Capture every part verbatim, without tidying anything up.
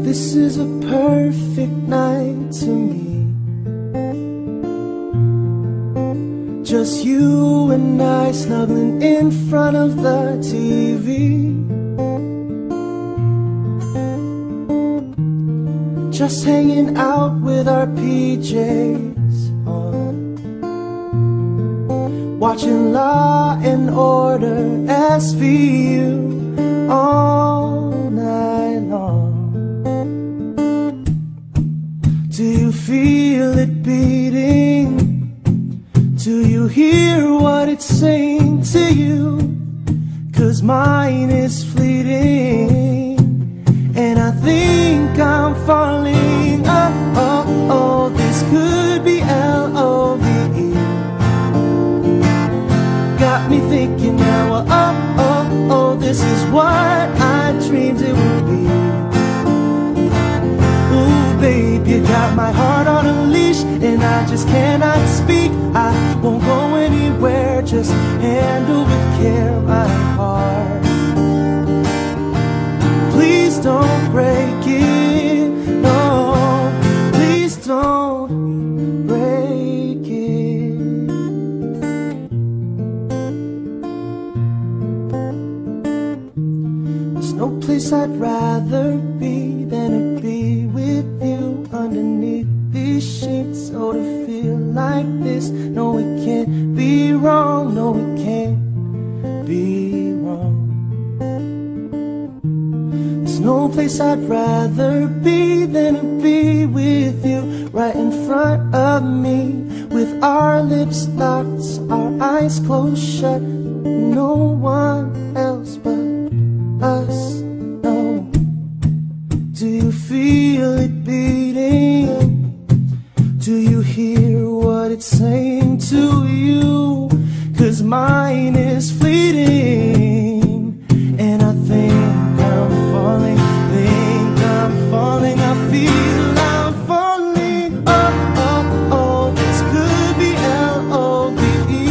This is a perfect night to me. Just you and I snuggling in front of the T V. Just hanging out with our P Js on, watching Law and Order S V U all night long. Do you feel it beating? Do you hear what it's saying to you? 'Cause mine is fleeting, and I think I'm falling. Oh, oh, oh, this could be L O V E. Got me thinking now, oh, oh, oh, this is what I dreamed it would be. Babe, you got my heart on a leash, and I just cannot speak. I won't go anywhere, just handle with care my heart. Please don't break it, no. Please don't break it. There's no place I'd rather be than to be with you. Underneath these sheets, oh, to feel like this. No, it can't be wrong. No, it can't be wrong. There's no place I'd rather be than to be with you, right in front of me, with our lips locked, our eyes closed shut. No one else but us. No. Do you feel it beating? Do you hear what it's saying to you? 'Cause mine is fleeting, and I think I'm falling, think I'm falling, I feel I'm falling. Oh, oh, oh, this could be L O V E.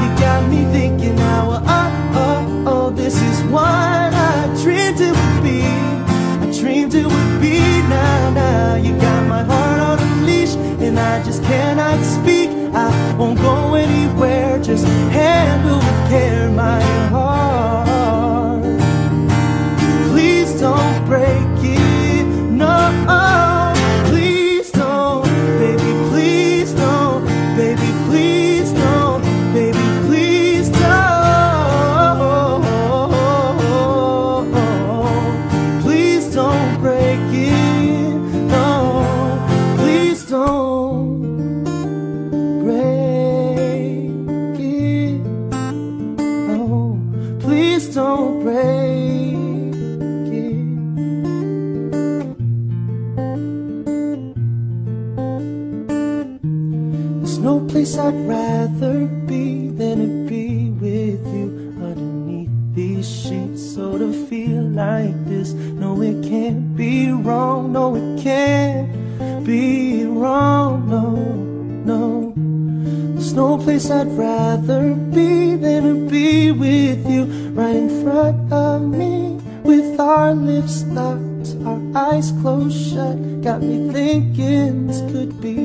You got me thinking now, oh, oh, oh, this is what I dreamed it would be. I dreamed it would be now, now you got I just cannot speak. I won't go anywhere, just handle with care my heart. Please don't break it, no. Please don't, baby, please don't. Baby, please don't. Baby, please don't. Please don't break it, no. Please don't. Please don't break it. There's no place I'd rather be than to be with you, underneath these sheets, so to feel like this. No, it can't be wrong. No, it can't be wrong. No, no. There's no place I'd rather be than to be with you, right in front of me, with our lips locked, our eyes closed shut. Got me thinking this could be